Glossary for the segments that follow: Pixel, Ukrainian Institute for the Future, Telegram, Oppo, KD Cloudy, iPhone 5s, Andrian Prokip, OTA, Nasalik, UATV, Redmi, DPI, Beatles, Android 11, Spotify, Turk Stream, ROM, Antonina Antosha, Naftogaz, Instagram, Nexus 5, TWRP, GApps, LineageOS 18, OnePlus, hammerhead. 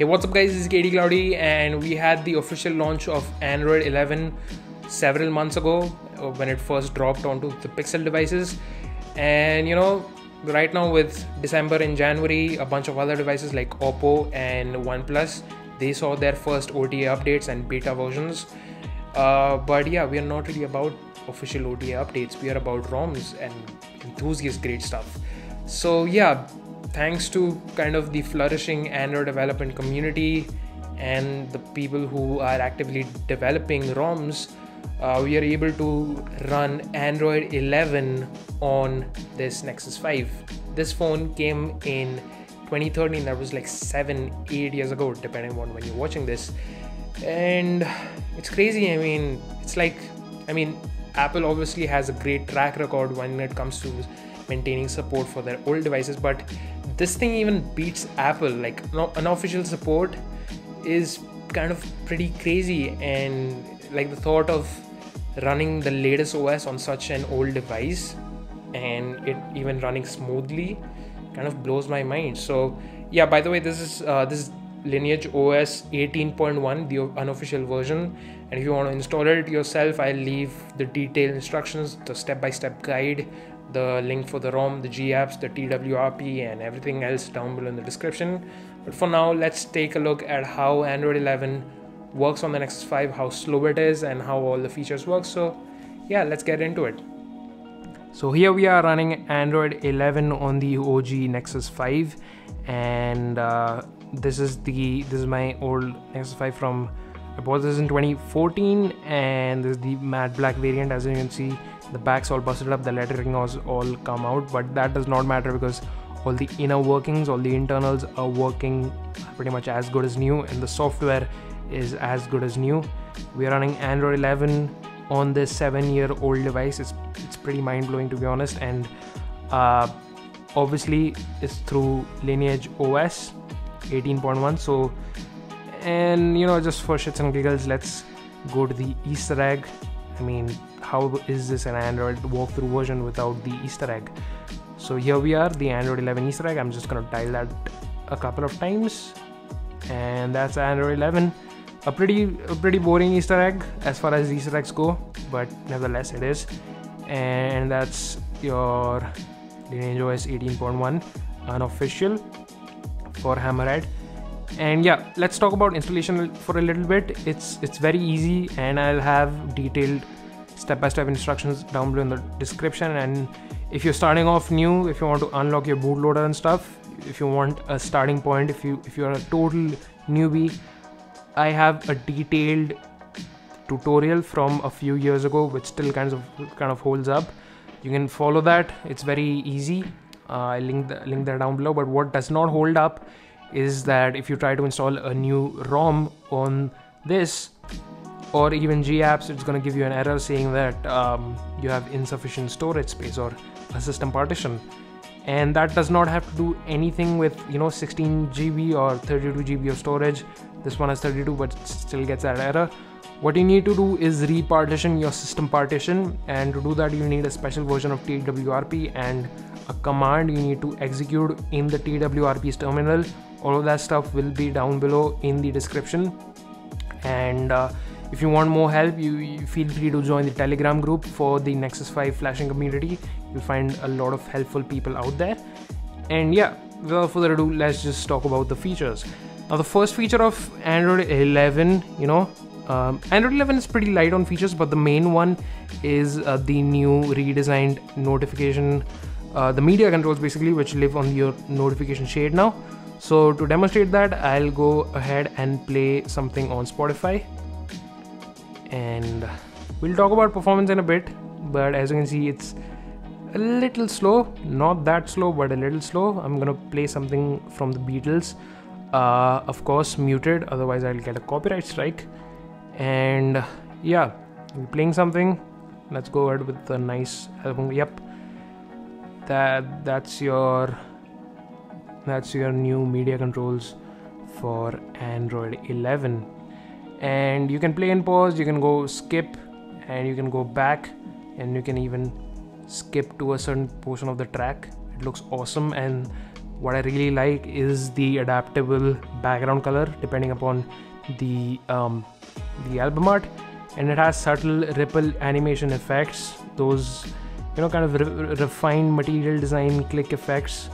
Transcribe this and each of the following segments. Hey, what's up guys, this is KD Cloudy and we had the official launch of Android 11 several months ago when it first dropped onto the Pixel devices. And you know, right now with December and January, a bunch of other devices like Oppo and OnePlus, they saw their first OTA updates and beta versions. But yeah, we are not really about official OTA updates, we are about ROMs and enthusiast grade stuff. So yeah, thanks to kind of the flourishing Android development community and the people who are actively developing ROMs, we are able to run Android 11 on this Nexus 5. This phone came in 2013, that was like 7-8 years ago, depending on when you're watching this. And it's crazy. I mean, it's like, Apple obviously has a great track record when it comes to maintaining support for their old devices, but this thing even beats Apple. Like, unofficial support is kind of pretty crazy, and like the thought of running the latest OS on such an old device and it even running smoothly kind of blows my mind. So yeah, by the way, this is LineageOS 18.1, the unofficial version, and if you want to install it yourself, I'll leave the detailed instructions, the step-by-step guide, the link for the ROM, the GApps, the TWRP, and everything else down below in the description. But for now, let's take a look at how Android 11 works on the Nexus 5, how slow it is, and how all the features work. So yeah, let's get into it. So here we are running Android 11 on the OG Nexus 5, and this is my old Nexus 5 from, I bought this in 2014, and this is the matte black variant. As you can see, the back's all busted up, the lettering has all come out, but that does not matter because all the inner workings, all the internals are working pretty much as good as new, and the software is as good as new. We are running Android 11 on this 7-year-old device. It's pretty mind-blowing, to be honest, and obviously it's through LineageOS 18.1. so, and you know, just for shits and giggles, let's go to the Easter egg. I mean, how is this an Android walkthrough version without the Easter egg? So here we are, the Android 11 Easter egg. I'm just gonna dial that a couple of times, and that's Android 11. A pretty boring Easter egg as far as Easter eggs go, but nevertheless it is. And that's your LineageOS 18.1 unofficial for Hammerhead. And yeah, let's talk about installation for a little bit. It's very easy, and I'll have detailed step-by-step instructions down below in the description. And if you're starting off new, if you want to unlock your bootloader and stuff, if you want a starting point, if you're a total newbie, I have a detailed tutorial from a few years ago which still kind of holds up. You can follow that, it's very easy. I'll link that down below. But what does not hold up is that if you try to install a new ROM on this or even GApps, it's going to give you an error saying that you have insufficient storage space or a system partition, and that does not have to do anything with, you know, 16 GB or 32 GB of storage. This one has 32, but it still gets that error. What you need to do is repartition your system partition, and to do that you need a special version of TWRP and a command you need to execute in the TWRP's terminal. All of that stuff will be down below in the description. And if you want more help, you feel free to join the Telegram group for the Nexus 5 flashing community. You'll find a lot of helpful people out there. And yeah, without further ado, let's just talk about the features. Now, the first feature of Android 11, you know, Android 11 is pretty light on features, but the main one is the new redesigned notification, the media controls basically, which live on your notification shade now. So to demonstrate that, I'll go ahead and play something on Spotify, and we'll talk about performance in a bit, but as you can see, it's a little slow. Not that slow, but a little slow. I'm gonna play something from the Beatles, of course muted, otherwise I'll get a copyright strike. And yeah, we're playing something. Let's go ahead with a nice album. Yep, that's your new media controls for Android 11. And you can play and pause, you can go skip, and you can go back, and you can even skip to a certain portion of the track. It looks awesome, and What I really like is the adaptable background color depending upon the album art, and it has subtle ripple animation effects, those kind of refined material design click effects,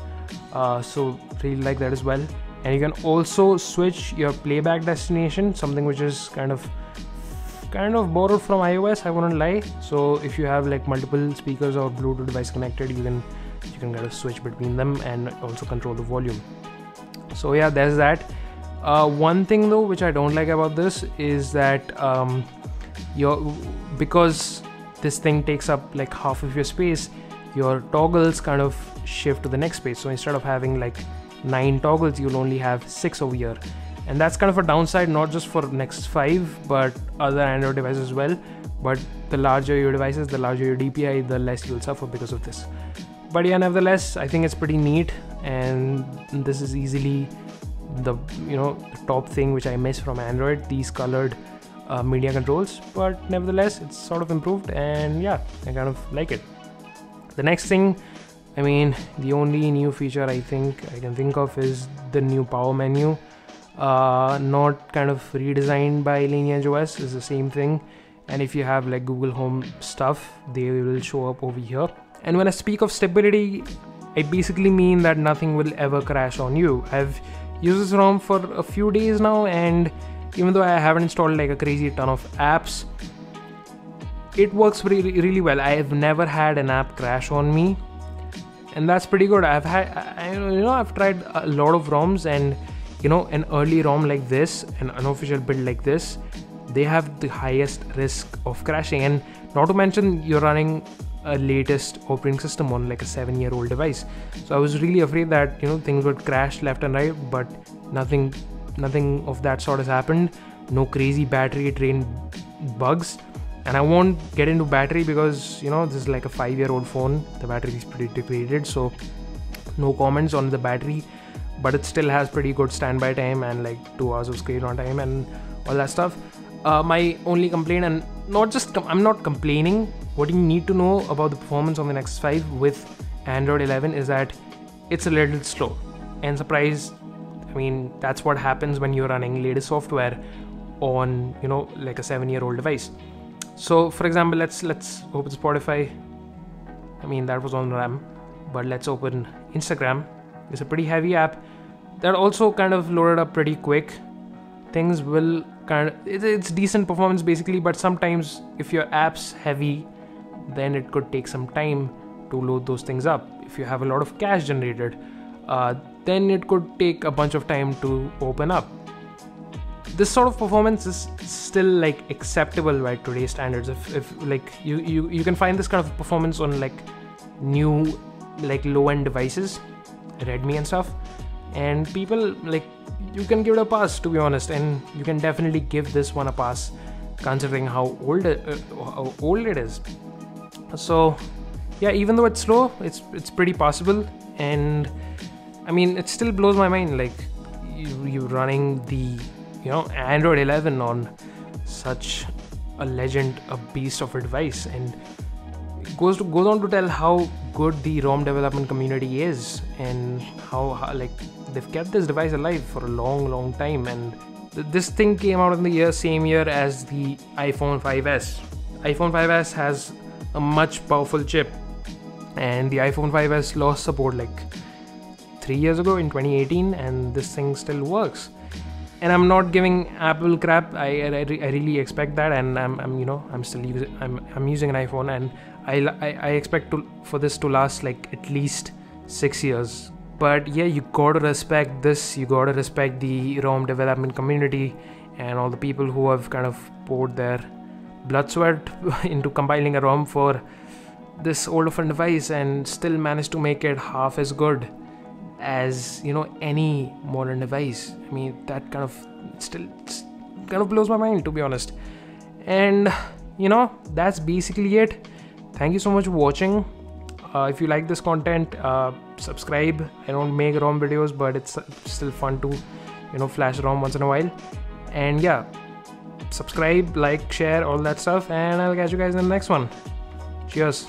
so really like that as well. And you can also switch your playback destination, something which is kind of borrowed from iOS, I wouldn't lie. So if you have like multiple speakers or Bluetooth device connected, you can kind of switch between them and also control the volume. So yeah, there's that. One thing though which I don't like about this is that because this thing takes up like half of your space, your toggles kind of shift to the next space. So instead of having like 9 toggles, you'll only have 6 over here, and that's kind of a downside, not just for Nexus 5 but other Android devices as well. But the larger your devices, the larger your DPI, the less you'll suffer because of this. But yeah, nevertheless, I think it's pretty neat, and this is easily the top thing which I miss from Android, these colored media controls. But nevertheless, it's sort of improved, and yeah, I kind of like it. The next thing, I mean, the only new feature I think I can think of is the new power menu, not kind of redesigned by LineageOS, is the same thing. And if you have like Google Home stuff, they will show up over here. And when I speak of stability, I basically mean that nothing will ever crash on you. I've used this ROM for a few days now, and even though I haven't installed like a crazy ton of apps, it works really well. I have never had an app crash on me, and that's pretty good. I've tried a lot of ROMs, and an early ROM like this, an unofficial build like this, they have the highest risk of crashing. And not to mention, you're running a latest operating system on like a 7-year-old device. So I was really afraid that things would crash left and right, but nothing of that sort has happened. No crazy battery drain bugs, and I won't get into battery because this is like a 5-year-old phone. The battery is pretty depleted, so no comments on the battery. But it still has pretty good standby time and like 2 hours of screen on time and all that stuff. My only complaint, and I'm not complaining, what you need to know about the performance on the Nexus 5 with Android 11 is that it's a little slow. And surprise, I mean, that's what happens when you're running latest software on like a 7-year-old device. So for example, let's open Spotify. I mean, that was on RAM, but let's open Instagram. It's a pretty heavy app that also kind of loaded up pretty quick. Things will kind of, it's decent performance basically, but sometimes if your app's heavy, then it could take some time to load those things up. If you have a lot of cache generated, then it could take a bunch of time to open up. This sort of performance is still like acceptable by today's standards. If like you can find this kind of performance on like new like low-end devices, Redmi and stuff, and people like, you can give it a pass, to be honest. And you can definitely give this one a pass considering how old it is. So yeah, even though it's slow, it's pretty passable. And I mean, it still blows my mind, like you running the Android 11 on such a beast of a device. And goes on to tell how good the ROM development community is, and how like they've kept this device alive for a long time. And this thing came out in the same year as the iPhone 5s. iPhone 5s has a much powerful chip, and the iPhone 5s lost support like 3 years ago in 2018, and this thing still works. And I'm not giving Apple crap. I really expect that, and I'm using an iPhone, and I expect for this to last like at least 6 years. But yeah, you gotta respect this. You gotta respect the ROM development community and all the people who have kind of poured their blood, sweat into compiling a ROM for this old of a device, and still managed to make it half as good as any modern device. I mean, that kind of still blows my mind, to be honest. And that's basically it. Thank you so much for watching. If you like this content, subscribe. I don't make ROM videos, but it's still fun to flash ROM once in a while. And yeah, subscribe, like, share, all that stuff, and I'll catch you guys in the next one. Cheers.